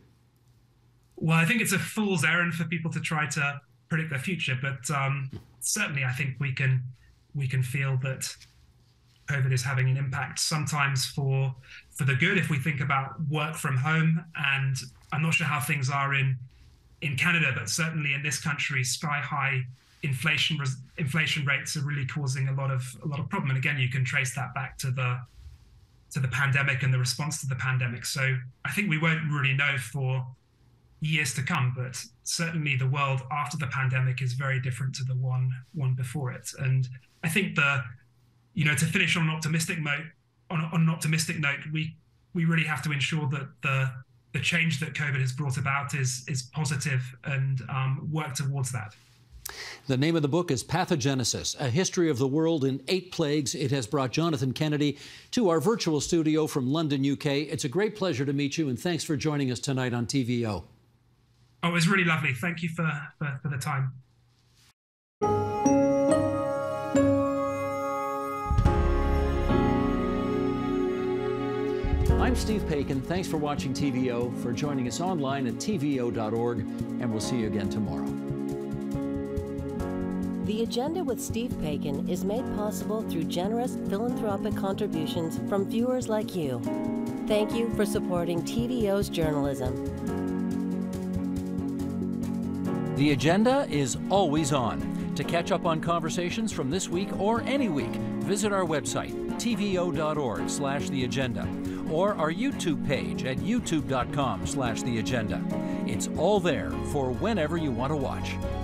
Well, I think it's a fool's errand for people to try to predict their future, but um, certainly I think we can, we can feel that COVID is having an impact, sometimes for for the good if we think about work from home. And I'm not sure how things are in in Canada, but certainly in this country, sky-high inflation inflation rates are really causing a lot of a lot of problem. And again, you can trace that back to the to the pandemic and the response to the pandemic. So I think we won't really know for years to come, but certainly the world after the pandemic is very different to the one one before it. And I think the You know, to finish on an optimistic note, on, on an optimistic note, we we really have to ensure that the the change that COVID has brought about is is positive and um, work towards that. The name of the book is Pathogenesis, A History of the World in Eight Plagues. It has brought Jonathan Kennedy to our virtual studio from London, U K. It's a great pleasure to meet you, and thanks for joining us tonight on T V O. Oh, it was really lovely. Thank you for for, for the time. I'm Steve Paikin. Thanks for watching T V O, for joining us online at T V O dot org, and we'll see you again tomorrow. The Agenda with Steve Paikin is made possible through generous philanthropic contributions from viewers like you. Thank you for supporting T V O's journalism. The Agenda is always on. To catch up on conversations from this week or any week, visit our website, T V O dot org slash the agenda, or our YouTube page at youtube dot com slash the agenda. It's all there for whenever you want to watch.